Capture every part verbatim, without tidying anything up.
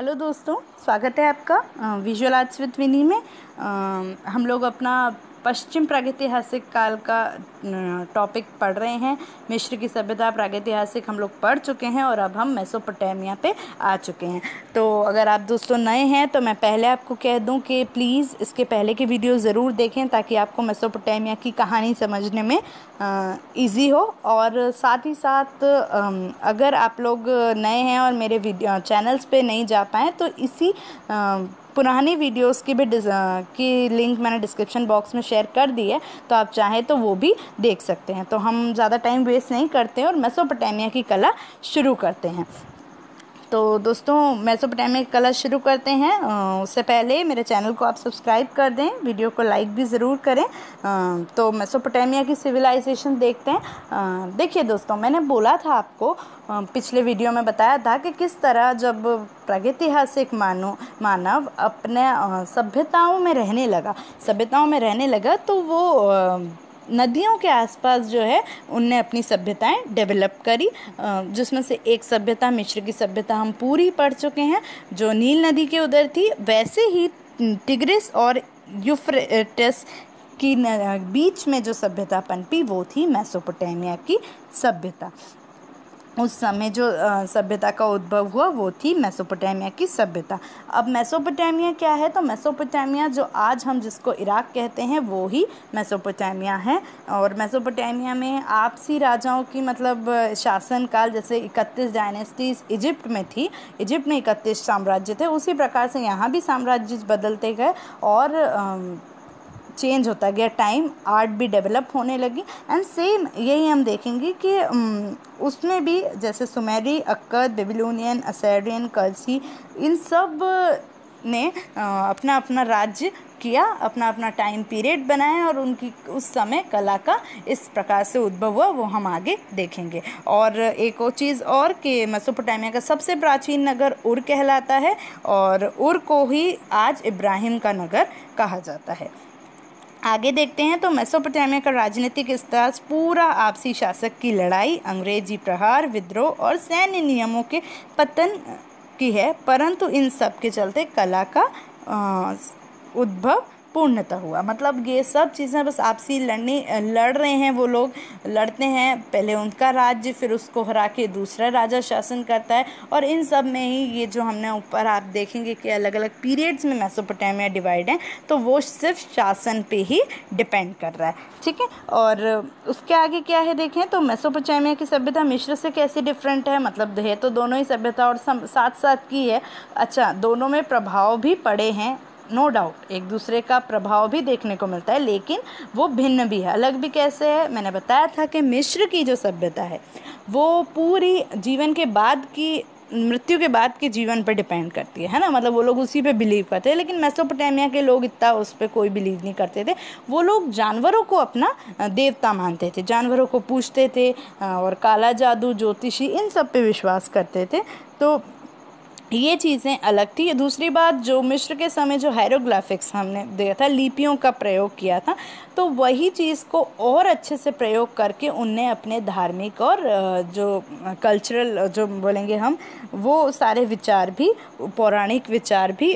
Hello दोस्तों, स्वागत है आपका विजुअल आर्ट्स विद विनी में। आ, हम लोग अपना पश्चिम प्रागैतिहासिक काल का टॉपिक पढ़ रहे हैं। मिस्र की सभ्यता प्रागैतिहासिक हम लोग पढ़ चुके हैं और अब हम मेसोपोटामिया पे आ चुके हैं। तो अगर आप दोस्तों नए हैं तो मैं पहले आपको कह दूं कि प्लीज़ इसके पहले की वीडियो ज़रूर देखें ताकि आपको मेसोपोटामिया की कहानी समझने में ईजी हो। और साथ ही साथ अगर आप लोग नए हैं और मेरे वीडियो चैनल्स पर नहीं जा पाएँ तो इसी आ, पुरानी वीडियोस की भी की लिंक मैंने डिस्क्रिप्शन बॉक्स में शेयर कर दी है, तो आप चाहें तो वो भी देख सकते हैं। तो हम ज़्यादा टाइम वेस्ट नहीं करते हैं और मेसोपोटामिया की कला शुरू करते हैं। तो दोस्तों, मेसोपोटामिया की कला शुरू करते हैं। उससे पहले मेरे चैनल को आप सब्सक्राइब कर दें, वीडियो को लाइक भी ज़रूर करें। तो मेसोपोटामिया की सिविलाइजेशन देखते हैं। देखिए दोस्तों, मैंने बोला था आपको, पिछले वीडियो में बताया था कि किस तरह जब प्रागैतिहासिक मानो मानव अपने सभ्यताओं में रहने लगा सभ्यताओं में रहने लगा तो वो नदियों के आसपास जो है उनने अपनी सभ्यताएं डेवलप करी, जिसमें से एक सभ्यता मिस्र की सभ्यता हम पूरी पढ़ चुके हैं जो नील नदी के उधर थी। वैसे ही टिग्रिस और यूफ्रेटिस की बीच में जो सभ्यता पनपी वो थी मेसोपोटामिया की सभ्यता। उस समय जो सभ्यता का उद्भव हुआ वो थी मेसोपोटामिया की सभ्यता। अब मेसोपोटामिया क्या है? तो मेसोपोटामिया जो आज हम जिसको इराक कहते हैं वो ही मेसोपोटामिया है। और मेसोपोटामिया में आपसी राजाओं की मतलब शासनकाल, जैसे इकतीस डायनेस्टीज़ इजिप्ट में थी, इजिप्ट में इकतीस साम्राज्य थे, उसी प्रकार से यहाँ भी साम्राज्य बदलते गए और चेंज होता गया टाइम, आर्ट भी डेवलप होने लगी। एंड सेम यही हम देखेंगे कि उसमें भी जैसे सुमेरी, अक्कद, बेबीलोनियन, असेरियन, कर्सी, इन सब ने अपना अपना राज्य किया, अपना अपना टाइम पीरियड बनाया और उनकी उस समय कला का इस प्रकार से उद्भव हुआ, वो हम आगे देखेंगे। और एक और चीज़ और कि मेसोपोटामिया का सबसे प्राचीन नगर उर कहलाता है और उर को ही आज इब्राहिम का नगर कहा जाता है। आगे देखते हैं। तो मेसोपोटामिया का राजनीतिक इतिहास पूरा आपसी शासक की लड़ाई, अंग्रेजी प्रहार, विद्रोह और सैन्य नियमों के पतन की है, परंतु इन सब के चलते कला का उद्भव पूर्णतः हुआ। मतलब ये सब चीज़ें बस आपसी लड़ने लड़ रहे हैं, वो लोग लड़ते हैं, पहले उनका राज्य फिर उसको हरा के दूसरा राजा शासन करता है। और इन सब में ही ये जो हमने ऊपर आप देखेंगे कि अलग अलग पीरियड्स में मेसोपोटामिया डिवाइड है, तो वो सिर्फ शासन पे ही डिपेंड कर रहा है, ठीक है। और उसके आगे क्या है देखें। तो मेसोपोटामिया की सभ्यता मिस्र से कैसे डिफरेंट है? मतलब है तो दोनों ही सभ्यता और साथ साथ की है। अच्छा, दोनों में प्रभाव भी पड़े हैं, नो डाउट, एक दूसरे का प्रभाव भी देखने को मिलता है, लेकिन वो भिन्न भी है। अलग भी कैसे है? मैंने बताया था कि मिस्र की जो सभ्यता है वो पूरी जीवन के बाद की, मृत्यु के बाद के जीवन पर डिपेंड करती है है ना। मतलब वो लोग उसी पे बिलीव करते हैं, लेकिन मेसोपोटामिया के लोग इतना उस पर कोई बिलीव नहीं करते थे। वो लोग जानवरों को अपना देवता मानते थे, जानवरों को पूजते थे और काला जादू, ज्योतिषी, इन सब पे विश्वास करते थे। तो ये चीज़ें अलग थी। दूसरी बात, जो मिस्र के समय जो हायरोग्राफिक्स हमने दिया था, लिपियों का प्रयोग किया था, तो वही चीज़ को और अच्छे से प्रयोग करके उनने अपने धार्मिक और जो कल्चरल जो बोलेंगे हम, वो सारे विचार भी, पौराणिक विचार भी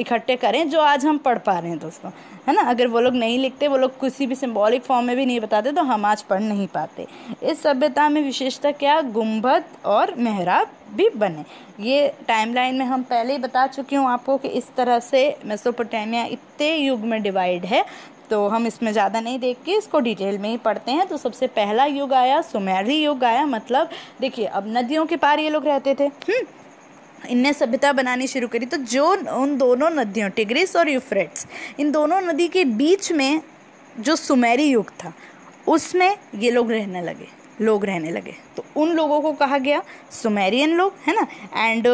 इकट्ठे करें जो आज हम पढ़ पा रहे हैं दोस्तों, है ना। अगर वो लोग नहीं लिखते, वो लोग किसी भी सिंबॉलिक फॉर्म में भी नहीं बताते, तो हम आज पढ़ नहीं पाते। इस सभ्यता में विशेषता क्या? गुंबद और मेहराब भी बने। ये टाइमलाइन में हम पहले ही बता चुकी हूँ आपको कि इस तरह से मेसोपोटामिया इतने युग में डिवाइड है, तो हम इसमें ज़्यादा नहीं देख के इसको डिटेल में ही पढ़ते हैं। तो सबसे पहला युग आया, सुमेरी युग आया। मतलब देखिए, अब नदियों के पार ये लोग रहते थे, इनने सभ्यता बनानी शुरू करी। तो जो उन दोनों नदियों, टिग्रिस और यूफ्रेट्स, इन दोनों नदी के बीच में जो सुमेरी युग था उसमें ये लोग रहने लगे लोग रहने लगे तो उन लोगों को कहा गया सुमेरियन लोग, है ना। एंड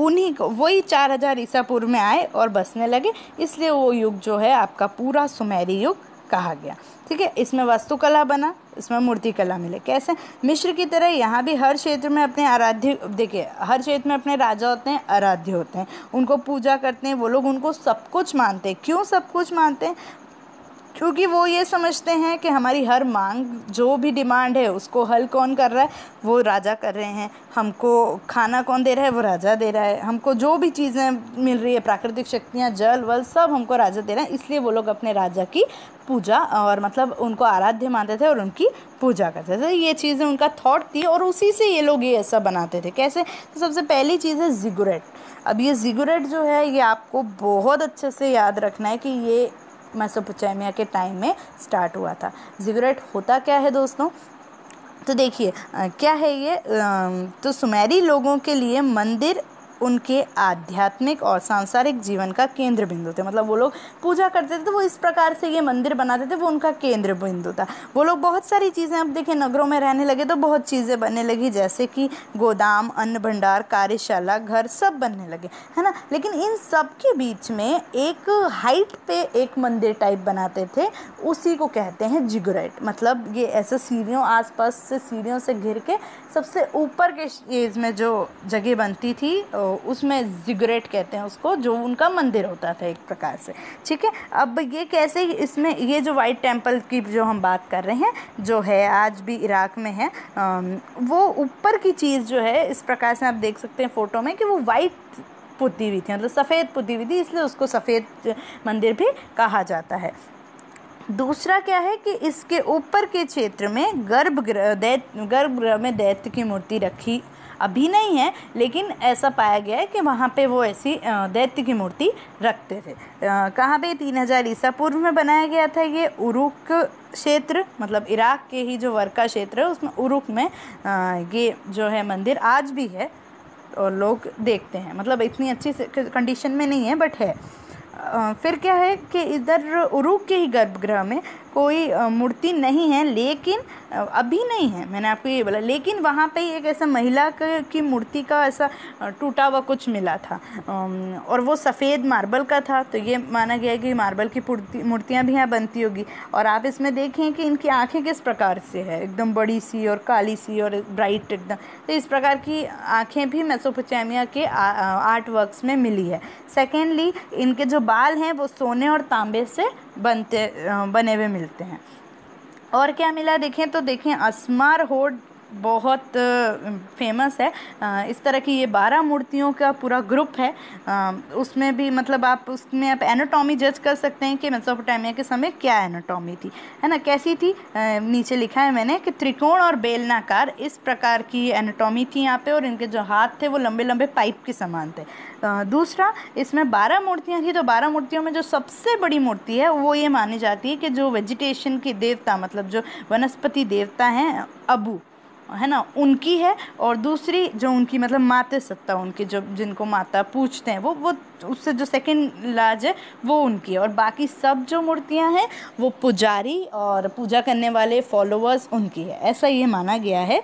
उन्हीं को वही चार हज़ार ईसा पूर्व में आए और बसने लगे, इसलिए वो युग जो है आपका पूरा सुमेरी युग कहा गया, ठीक है। इसमें वास्तुकला बना, इसमें मूर्तिकला मिले। कैसे? मिस्र की तरह यहाँ भी हर क्षेत्र में अपने आराध्य, देखिए हर क्षेत्र में अपने राजा होते हैं, आराध्य होते हैं, उनको पूजा करते हैं, वो लोग उनको सब कुछ मानते हैं। क्यों सब कुछ मानते हैं? क्योंकि वो ये समझते हैं कि हमारी हर मांग जो भी डिमांड है उसको हल कौन कर रहा है, वो राजा कर रहे हैं। हमको खाना कौन दे रहा है, वो राजा दे रहा है। हमको जो भी चीज़ें मिल रही है, प्राकृतिक शक्तियाँ, जल वल, सब हमको राजा दे रहे हैं। इसलिए वो लोग अपने राजा की पूजा और मतलब उनको आराध्य मानते थे और उनकी पूजा करते थे। ये चीज़ें उनका थॉट थी और उसी से ये लोग ये ऐसा बनाते थे। कैसे? तो सबसे पहली चीज़ है जिगुरेट। अब ये जिगुरेट जो है ये आपको बहुत अच्छे से याद रखना है कि ये मेसोपोटामिया के टाइम में स्टार्ट हुआ था। जिगुरेट होता क्या है दोस्तों, तो देखिए क्या है ये। तो सुमेरी लोगों के लिए मंदिर उनके आध्यात्मिक और सांसारिक जीवन का केंद्र बिंदु थे। मतलब वो लोग पूजा करते थे तो वो इस प्रकार से ये मंदिर बनाते थे, वो उनका केंद्र बिंदु था। वो लोग बहुत सारी चीज़ें, अब देखिए नगरों में रहने लगे तो बहुत चीज़ें बनने लगी, जैसे कि गोदाम, अन्न भंडार, कार्यशाला, घर, सब बनने लगे, है ना। लेकिन इन सब के बीच में एक हाइट पे एक मंदिर टाइप बनाते थे, उसी को कहते हैं जिगुरेट। मतलब ये ऐसे सीढ़ियों, आसपास से सीढ़ियों से घिर के सबसे ऊपर के एज में जो जगह बनती थी उसमें जिगुरेट कहते हैं उसको, जो उनका मंदिर होता था एक प्रकार से। ठीक है, अब ये कैसे, इसमें ये जो वाइट टेंपल की जो हम बात कर रहे हैं, जो है आज भी इराक में है, वो ऊपर की चीज़ जो है इस प्रकार से आप देख सकते हैं फ़ोटो में कि वो वाइट पुती हुई थी, मतलब सफ़ेद पुती हुई थी, इसलिए उसको सफ़ेद मंदिर भी कहा जाता है। दूसरा क्या है कि इसके ऊपर के क्षेत्र में गर्भगृह दैत्य गर्भगृह में दैत्य की मूर्ति रखी अभी नहीं है, लेकिन ऐसा पाया गया है कि वहाँ पे वो ऐसी दैत्य की मूर्ति रखते थे। कहाँ पे? तीन हज़ार ईसा पूर्व में बनाया गया था ये उरुक क्षेत्र, मतलब इराक के ही जो वर्का क्षेत्र है उसमें उरुक में ये जो है मंदिर आज भी है और लोग देखते हैं। मतलब इतनी अच्छी कंडीशन में नहीं है बट है। फिर क्या है कि इधर उरुक के ही गर्भगृह में कोई मूर्ति नहीं है, लेकिन अभी नहीं है, मैंने आपको ये बोला, लेकिन वहाँ पे एक ऐसा महिला की मूर्ति का ऐसा टूटा हुआ कुछ मिला था और वो सफ़ेद मार्बल का था। तो ये माना गया है कि मार्बल की मूर्तियाँ भी यहाँ बनती होगी। और आप इसमें देखें कि इनकी आँखें किस प्रकार से है, एकदम बड़ी सी और काली सी और ब्राइट एकदम, तो इस प्रकार की आँखें भी मेसोपोटामिया के आर्ट वर्क्स में मिली है। सेकेंडली, इनके जो बाल हैं वो सोने और तांबे से बनते बने हुए मिलते हैं। और क्या मिला देखें तो देखें अस्मार होड़ बहुत फेमस है, इस तरह की ये बारह मूर्तियों का पूरा ग्रुप है। उसमें भी मतलब आप उसमें आप एनाटॉमी जज कर सकते हैं कि मेसोपोटामिया के समय क्या एनाटॉमी थी, है ना, कैसी थी। नीचे लिखा है मैंने कि त्रिकोण और बेलनाकार, इस प्रकार की एनाटॉमी थी यहाँ पे, और इनके जो हाथ थे वो लंबे लंबे पाइप के समान थे। दूसरा, इसमें बारह मूर्तियाँ थी, तो बारह मूर्तियों में जो सबसे बड़ी मूर्ति है वो ये मानी जाती है कि जो वेजिटेशन के देवता, मतलब जो वनस्पति देवता हैं अबू, है ना, उनकी है। और दूसरी जो उनकी मतलब माता सत्ता, उनकी जो जिनको माता पूछते हैं वो वो उससे जो सेकंड लार्ज है वो उनकी है। और बाकी सब जो मूर्तियां हैं वो पुजारी और पूजा करने वाले फॉलोअर्स उनकी है, ऐसा ये माना गया है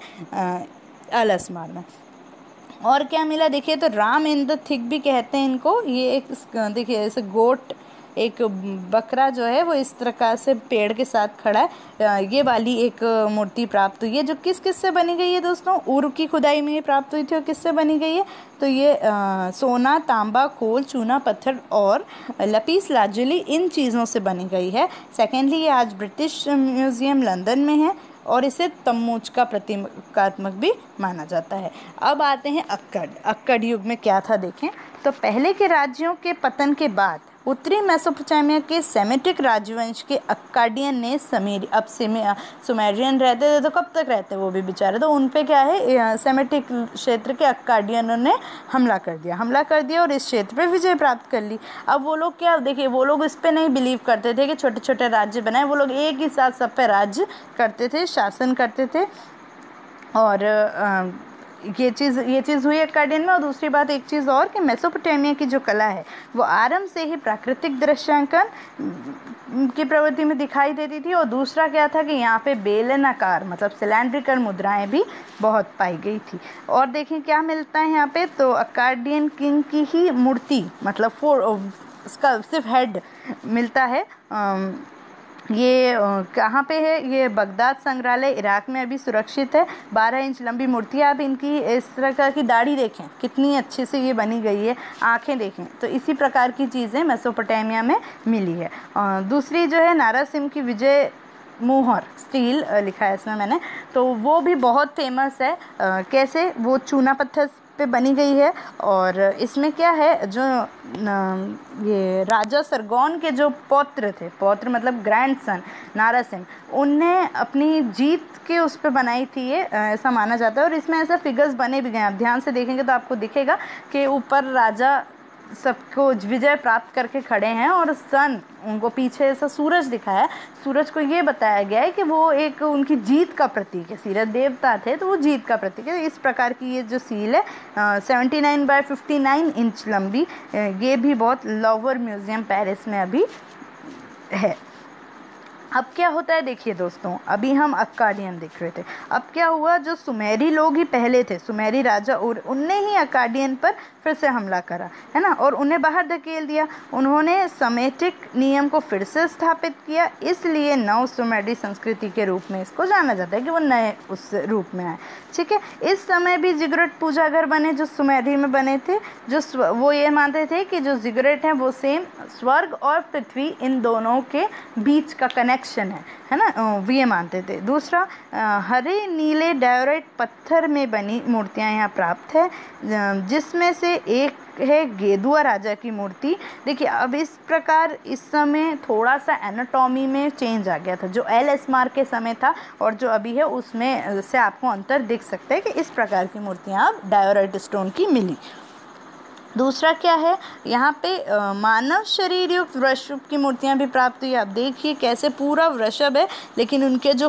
अल अस्मार में। और क्या मिला देखिए तो राम इन द थिक भी कहते हैं इनको। ये एक देखिए जैसे गोट, एक बकरा जो है वो इस प्रकार से पेड़ के साथ खड़ा है, ये वाली एक मूर्ति प्राप्त हुई है, जो किस किस से बनी गई है दोस्तों, उर की खुदाई में प्राप्त हुई थी। और किससे बनी गई है तो ये आ, सोना, तांबा, खोल, चूना, पत्थर और लपीस लाजुली, इन चीज़ों से बनी गई है। सेकेंडली, ये आज ब्रिटिश म्यूज़ियम लंदन में है और इसे तम्मूज का प्रतीकात्मक भी माना जाता है। अब आते हैं अक्कड़। अक्कड़ युग में क्या था देखें तो पहले के राज्यों के पतन के बाद उत्तरी मेसोपोटामिया के सेमेटिक राजवंश के अक्काडियन ने समीर, अब सुमेरियन रहते थे तो कब तक रहते वो भी बेचारे, तो उन पे क्या है सेमेटिक क्षेत्र के अक्काडियनों ने हमला कर दिया हमला कर दिया और इस क्षेत्र पे विजय प्राप्त कर ली। अब वो लोग क्या, देखिए वो लोग इस पे नहीं बिलीव करते थे कि छोटे छोटे राज्य बनाए, वो लोग एक ही साथ सब पे राज्य करते थे, शासन करते थे। और आ, ये चीज़ ये चीज़ हुई अक्काडियन में। और दूसरी बात एक चीज़ और कि मेसोपोटामिया की जो कला है वो आरंभ से ही प्राकृतिक दृश्यांकन की प्रवृत्ति में दिखाई देती थी। और दूसरा क्या था कि यहाँ पे बेलनाकार मतलब सिलेंड्रिकल मुद्राएं भी बहुत पाई गई थी। और देखें क्या मिलता है यहाँ पे तो अक्काडियन किंग की ही मूर्ति, मतलब फोर उसका सिर्फ हेड मिलता है। ये कहाँ पे है, ये बगदाद संग्रहालय इराक़ में अभी सुरक्षित है। बारह इंच लंबी मूर्ति, आप इनकी इस तरह की दाढ़ी देखें कितनी अच्छे से ये बनी गई है, आंखें देखें, तो इसी प्रकार की चीज़ें मेसोपोटामिया में मिली है। दूसरी जो है नारासिम की विजय मोहर स्टील लिखा है इसमें मैंने, तो वो भी बहुत फेमस है। कैसे, वो चूना पत्थर पे बनी गई है और इसमें क्या है, जो ये राजा सरगोन के जो पौत्र थे, पौत्र मतलब ग्रैंडसन नारासिम, उनने अपनी जीत के उस पे बनाई थी ये, ऐसा माना जाता है। और इसमें ऐसा फिगर्स बने भी गए, आप ध्यान से देखेंगे तो आपको दिखेगा कि ऊपर राजा सबको विजय प्राप्त करके खड़े हैं और सन, उनको पीछे ऐसा सूरज दिखा है। सूरज को ये बताया गया है कि वो एक उनकी जीत का प्रतीक है, सूरज देवता थे तो वो जीत का प्रतीक है। इस प्रकार की ये जो सील है seventy nine by fifty nine inch लंबी, ये भी बहुत लॉवर म्यूज़ियम पेरिस में अभी है। अब क्या होता है, देखिए दोस्तों, अभी हम अक्काडियन देख रहे थे। अब क्या हुआ, जो सुमेरी लोग ही पहले थे, सुमेरी राजा, और उनने ही अक्काडियन पर फिर से हमला करा है ना, और उन्हें बाहर धकेल दिया। उन्होंने समेटिक नियम को फिर से स्थापित किया, इसलिए नव सुमेरी संस्कृति के रूप में इसको जाना जाता है कि वो नए उस रूप में आए। ठीक है, इस समय भी जिगरेट पूजा घर बने जो सुमेरी में बने थे, जो वो ये मानते थे कि जो जिगरेट हैं वो सेम स्वर्ग और पृथ्वी इन दोनों के बीच का कनेक्ट है, है ना, ये मानते थे। दूसरा, हरे नीले डायोराइट पत्थर में बनी मूर्तियां यहाँ प्राप्त है, जिसमें से एक है गेदुआ राजा की मूर्ति। देखिए अब इस प्रकार इस समय थोड़ा सा एनाटॉमी में चेंज आ गया था, जो एल एस मार के समय था और जो अभी है उसमें से आपको अंतर दिख सकता है कि इस प्रकार की मूर्तियाँ अब डायोराइट स्टोन की मिली। दूसरा क्या है, यहाँ पे आ, मानव शरीर युक्त वृषभ की मूर्तियाँ भी प्राप्त हुई। आप देखिए कैसे पूरा वृषभ है, लेकिन उनके जो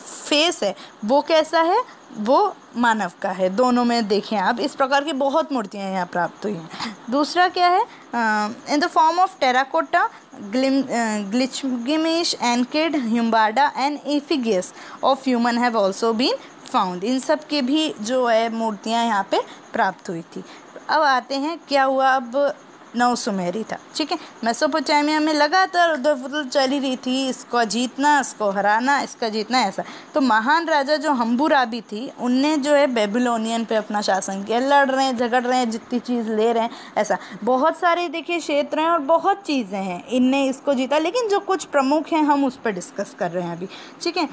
फेस है वो कैसा है, वो मानव का है, दोनों में देखें आप। इस प्रकार की बहुत मूर्तियाँ यहाँ प्राप्त हुई हैं। दूसरा क्या है, in the form of terracotta Gilgamesh Enkidu Humbaba and effigies of human have also been found, इन सब के भी जो है मूर्तियाँ यहाँ पे प्राप्त हुई थी। अब आते हैं क्या हुआ, अब नव सुमेरी था, ठीक है, मेसोपोटामिया में लगातार उधर उधर चली रही थी, इसको जीतना, इसको हराना, इसका जीतना, ऐसा। तो महान राजा जो हम्बुराबी थी, उनने जो है बेबीलोनियन पे अपना शासन किया। लड़ रहे हैं, झगड़ रहे हैं, जितनी चीज़ ले रहे हैं, ऐसा बहुत सारे देखिए क्षेत्र हैं और बहुत चीज़ें हैं, इनने इसको जीता, लेकिन जो कुछ प्रमुख हैं हम उस पर डिस्कस कर रहे हैं अभी, ठीक है।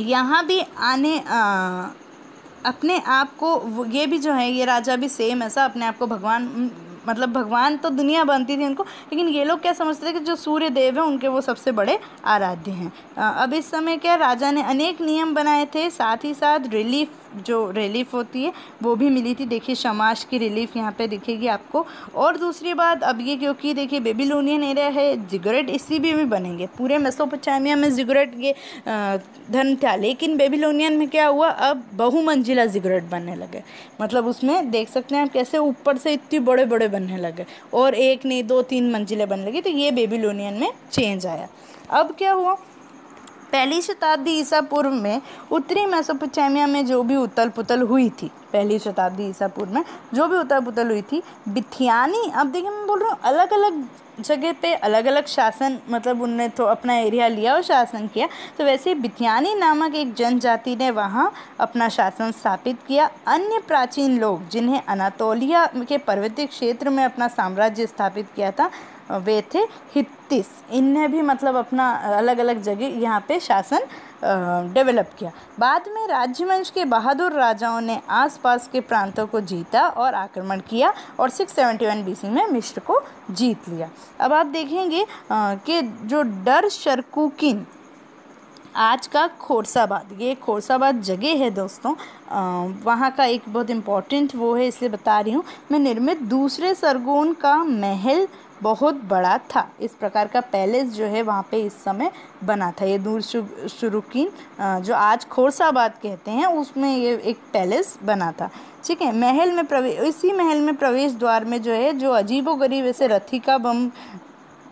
यहाँ भी आने आ, अपने आप को ये भी जो है, ये राजा भी सेम ऐसा अपने आप को भगवान, मतलब भगवान तो दुनिया बनती थी इनको, लेकिन ये लोग क्या समझते थे कि जो सूर्य देव हैं उनके वो सबसे बड़े आराध्य हैं। अब इस समय क्या, राजा ने अनेक नियम बनाए थे, साथ ही साथ रिलीफ, जो रिलीफ होती है वो भी मिली थी। देखिए शमाश की रिलीफ यहाँ पे दिखेगी आपको। और दूसरी बात, अब ये क्योंकि देखिए बेबीलोनियन एरिया है, जिगरेट इसी भी में बनेंगे, पूरे मेसोपोटामिया में जिगरेट ये धर्म था, लेकिन बेबीलोनियन में क्या हुआ, अब बहुमंजिला जिगरेट बनने लगे, मतलब उसमें देख सकते हैं आप कैसे ऊपर से इतने बड़े बड़े बनने लगे और एक नहीं दो तीन मंजिलें बनने लगी, तो ये बेबीलोनियन में चेंज आया। अब क्या हुआ, पहली शताब्दी ईसा पूर्व में उत्तरी मेसोपोटामिया में जो भी उतल पुतल हुई थी, पहली शताब्दी ईसा पूर्व में जो भी उतल पुतल हुई थी, बिथियानी, अब देखिए मैं बोल रहा हूँ अलग अलग जगह पे अलग अलग शासन, मतलब उनने तो अपना एरिया लिया और शासन किया, तो वैसे बिथियानी नामक एक जनजाति ने वहाँ अपना शासन स्थापित किया। अन्य प्राचीन लोग जिन्हें अनातोलिया के पर्वतीय क्षेत्र में अपना साम्राज्य स्थापित किया था वे थे हित्तिस, इनने भी मतलब अपना अलग अलग जगह यहाँ पे शासन डेवलप किया। बाद में राज्यवंश के बहादुर राजाओं ने आसपास के प्रांतों को जीता और आक्रमण किया और छह सौ इकहत्तर बीसी में मिस्र को जीत लिया। अब आप देखेंगे कि जो डर शरकुकिन, आज का खोरसाबाद, ये खोरसाबाद जगह है दोस्तों, वहाँ का एक बहुत इम्पॉर्टेंट वो है, इसलिए बता रही हूँ मैं। निर्मित दूसरे सरगोन का महल बहुत बड़ा था, इस प्रकार का पैलेस जो है वहाँ पे इस समय बना था। ये दूर शुरुकिन जो आज खोरसाबाद कहते हैं, उसमें ये एक पैलेस बना था, ठीक है। महल में प्रवेश, इसी महल में प्रवेश द्वार में जो है जो अजीबोगरीब ऐसे रथी का बम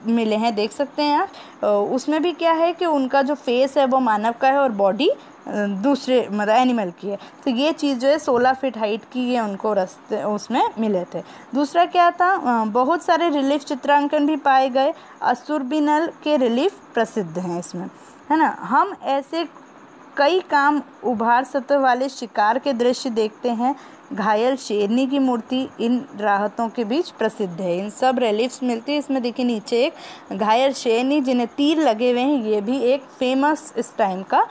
मिले हैं, देख सकते हैं आप। उसमें भी क्या है कि उनका जो फेस है वो मानव का है और बॉडी दूसरे मतलब एनिमल की है। तो ये चीज़ जो है सोलह फीट हाइट की ये उनको रस्ते उसमें मिले थे। दूसरा क्या था, बहुत सारे रिलीफ चित्रांकन भी पाए गए। असुरबिनल के रिलीफ प्रसिद्ध हैं इसमें, है ना। हम ऐसे कई काम उभार सतह वाले शिकार के दृश्य देखते हैं। घायल शेरनी की मूर्ति इन राहतों के बीच प्रसिद्ध है। इन सब रिलीफ्स मिलती है। इसमें देखिए नीचे एक घायल शेरनी जिन्हें तीर लगे हुए हैं, ये भी एक फेमस इस टाइम का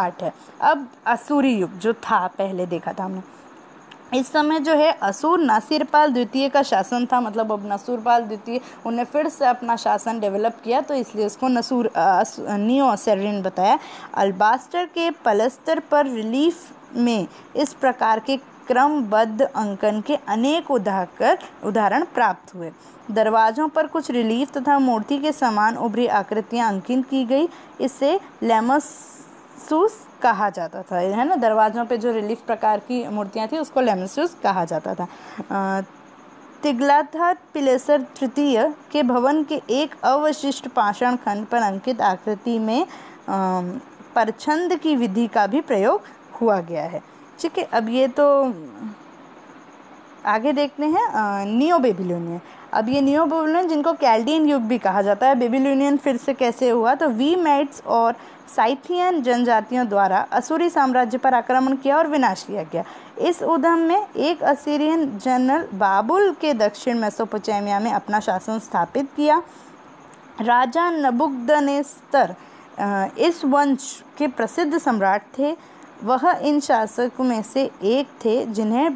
आर्ट है। अब असूरी युग जो था पहले देखा था हमने, इस समय जो है असूर नासिरपाल द्वितीय का शासन था। मतलब अब नासिरपाल द्वितीय उन्हें फिर से अपना शासन डेवलप किया, तो इसलिए उसको नसूर नियो असेरियन बताया। अल्बास्टर के पलस्तर पर रिलीफ में इस प्रकार के क्रमबद्ध अंकन के अनेक उदाहरण उदाहरण प्राप्त हुए। दरवाज़ों पर कुछ रिलीफ तथा मूर्ति के समान उभरी आकृतियां अंकित की गई। इससे लेमस लेमसूस कहा जाता था, है ना। दरवाज़ों पे जो रिलीफ प्रकार की मूर्तियां थी उसको लेमसूस कहा जाता था। तिगलाथाट पिलेसर तृतीय के भवन के एक अवशिष्ट पाषाण खंड पर अंकित आकृति में परछंद की विधि का भी प्रयोग हुआ गया है। ठीक है, अब ये तो आगे देखते हैं नियो बेबीलोनियन। अब ये नियो बेबीलोनियन जिनको कैल्डियन युग भी कहा जाता है, बेबीलोनियन फिर से कैसे हुआ, तो वीमेट्स और साइथियन जनजातियों द्वारा असूरी साम्राज्य पर आक्रमण किया और विनाश किया गया। इस उद्यम में एक असीरियन जनरल बाबुल के दक्षिण मेसोपोटामिया में अपना शासन स्थापित किया। राजा नबूकदनेस्तर इस वंश के प्रसिद्ध सम्राट थे। वह इन शासकों में से एक थे जिन्हें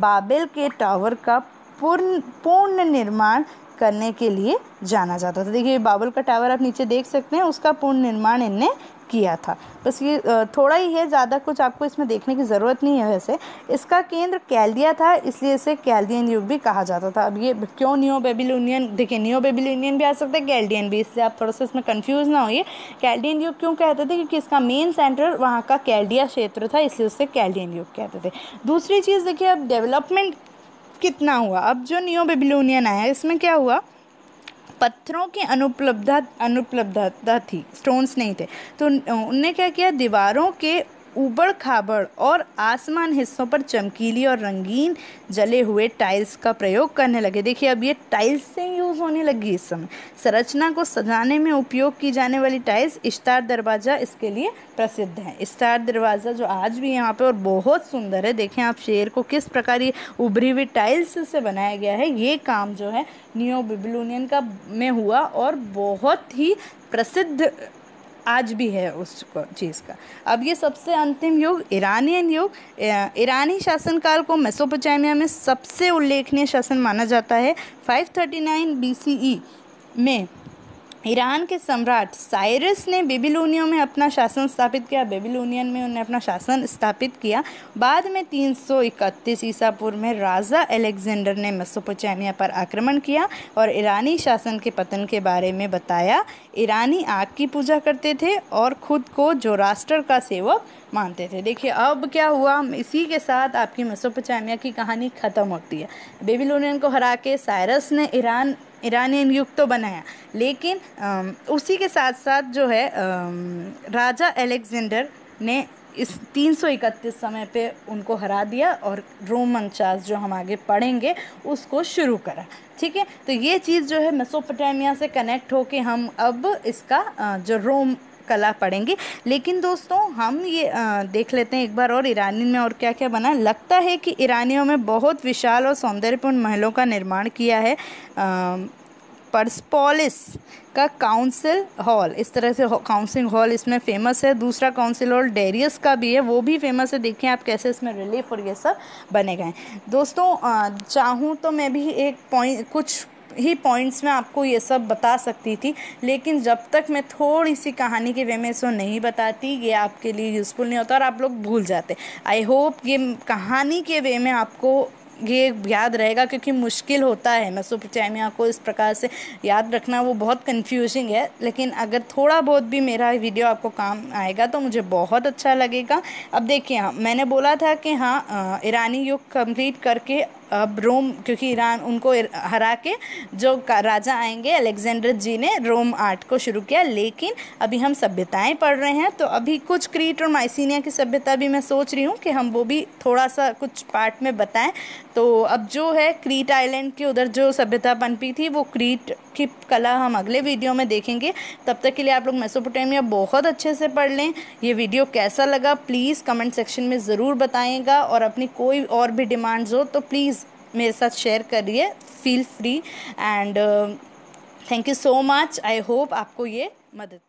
बाबेल के टावर का पूर्ण पूर्ण निर्माण करने के लिए जाना जाता था। देखिए बाबेल का टावर आप नीचे देख सकते हैं, उसका पूर्ण निर्माण इनने किया था। बस ये थोड़ा ही है, ज़्यादा कुछ आपको इसमें देखने की ज़रूरत नहीं है। वैसे इसका केंद्र कैल्डिया था, इसलिए इसे कैल्डियन युग भी कहा जाता था। अब ये क्यों नियो बेबीलोनियन, देखिए नियो बेबीलोनियन भी आ सकता है, कैल्डियन भी, इसलिए आप थोड़ा सा इसमें कंफ्यूज ना होइए। कैल्डियन युग क्यों कहते थे, क्योंकि इसका मेन सेंटर वहाँ का कैल्डिया क्षेत्र था, इसलिए उससे कैल्डियन युग कहते थे। दूसरी चीज़ देखिए, अब डेवलपमेंट कितना हुआ। अब जो नियो बेबीलोनियन आया इसमें क्या हुआ, पत्थरों की अनुपलब्धता अनुपलब्धता थी, स्टोन्स नहीं थे। तो उनने क्या किया, दीवारों के ऊबड़ खाबड़ और आसमान हिस्सों पर चमकीली और रंगीन जले हुए टाइल्स का प्रयोग करने लगे। देखिए अब ये टाइल्स से यूज़ होने लगी इस समय। संरचना को सजाने में उपयोग की जाने वाली टाइल्स, इश्तार दरवाज़ा इसके लिए प्रसिद्ध है। इश्तार दरवाज़ा जो आज भी यहाँ पे और बहुत सुंदर है। देखें आप शेर को किस प्रकार ये उभरी हुई टाइल्स से बनाया गया है। ये काम जो है नियो बेबीलोनियन का में हुआ और बहुत ही प्रसिद्ध आज भी है उस चीज़ का। अब ये सबसे अंतिम युग ईरानियन युग। ईरानी शासनकाल को मेसोपोटामिया में सबसे उल्लेखनीय शासन माना जाता है। पाँच सौ उनतालीस बीसीई में ईरान के सम्राट साइरस ने बेबीलोनिया में अपना शासन स्थापित किया। बेबीलोनियन में उन्होंने अपना शासन स्थापित किया। बाद में तीन सौ इकतीस ईसा पूर्व में राजा अलेक्जेंडर ने मेसोपोटामिया पर आक्रमण किया और ईरानी शासन के पतन के बारे में बताया। ईरानी आग की पूजा करते थे और खुद को जोरास्टर का सेवक मानते थे। देखिए अब क्या हुआ, इसी के साथ आपकी मेसोपोटामिया की कहानी ख़त्म होती है। बेबीलोनियन को हरा के साइरस ने ईरान ईरानियन युग तो बनाया, लेकिन आ, उसी के साथ साथ जो है आ, राजा अलेक्जेंडर ने इस तीन सौ इकतीस समय पे उनको हरा दिया और रोमन चार्ज जो हम आगे पढ़ेंगे उसको शुरू करा। ठीक है, तो ये चीज़ जो है मेसोपोटामिया से कनेक्ट होके हम अब इसका आ, जो रोम कला पढ़ेंगे। लेकिन दोस्तों हम ये आ, देख लेते हैं एक बार और ईरानी में और क्या क्या बना। लगता है कि ईरानियों में बहुत विशाल और सौंदर्यपूर्ण महलों का निर्माण किया है। पर्सपोलिस का काउंसिल हॉल, इस तरह से काउंसिल हॉल इसमें फेमस है। दूसरा काउंसिल हॉल डेरियस का भी है, वो भी फेमस है। देखिए आप कैसे इसमें रिलीफ और ये सब बने गए। दोस्तों चाहूँ तो मैं भी एक पॉइंट कुछ ही पॉइंट्स में आपको ये सब बता सकती थी, लेकिन जब तक मैं थोड़ी सी कहानी के वे में इसको नहीं बताती ये आपके लिए यूज़फुल नहीं होता और आप लोग भूल जाते। आई होप ये कहानी के वे में आपको ये याद रहेगा, क्योंकि मुश्किल होता है मेसोपोटामिया को इस प्रकार से याद रखना, वो बहुत कंफ्यूजिंग है। लेकिन अगर थोड़ा बहुत भी मेरा वीडियो आपको काम आएगा तो मुझे बहुत अच्छा लगेगा। अब देखिए, मैंने बोला था कि हाँ ईरानी युग कंप्लीट करके अब रोम, क्योंकि ईरान उनको हरा के जो राजा आएंगे अलेक्जेंडर जी ने रोम आर्ट को शुरू किया। लेकिन अभी हम सभ्यताएं पढ़ रहे हैं, तो अभी कुछ क्रीट और माइसिनिया की सभ्यता भी मैं सोच रही हूँ कि हम वो भी थोड़ा सा कुछ पार्ट में बताएं। तो अब जो है क्रीट आइलैंड के उधर जो सभ्यता पनपी थी वो क्रीट की कला हम अगले वीडियो में देखेंगे। तब तक के लिए आप लोग मेसोपोटामिया बहुत अच्छे से पढ़ लें। ये वीडियो कैसा लगा प्लीज़ कमेंट सेक्शन में ज़रूर बताइएगा, और अपनी कोई और भी डिमांड्स हो तो प्लीज़ मेरे साथ शेयर करिए, feel free. And thank you so much, I hope आपको ये मदद